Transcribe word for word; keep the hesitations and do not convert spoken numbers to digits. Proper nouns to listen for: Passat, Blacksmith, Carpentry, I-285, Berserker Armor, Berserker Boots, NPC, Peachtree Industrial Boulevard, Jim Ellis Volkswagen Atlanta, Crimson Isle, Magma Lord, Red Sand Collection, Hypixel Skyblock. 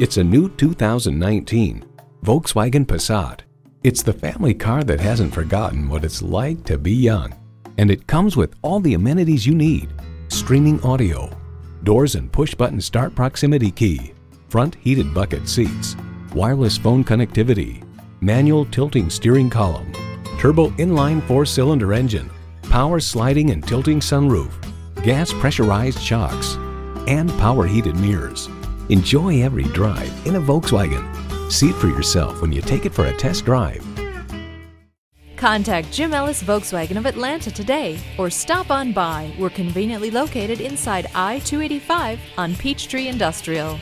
It's a new two thousand nineteen Volkswagen Passat. It's the family car that hasn't forgotten what it's like to be young. And it comes with all the amenities you need. Streaming audio, doors and push-button start proximity key, front heated bucket seats, wireless phone connectivity, manual tilting steering column, turbo inline four-cylinder engine, power sliding and tilting sunroof, gas pressurized shocks, and power heated mirrors. Enjoy every drive in a Volkswagen. See it for yourself when you take it for a test drive. Contact Jim Ellis Volkswagen of Atlanta today or stop on by. We're conveniently located inside I two eighty-five on Peachtree Industrial.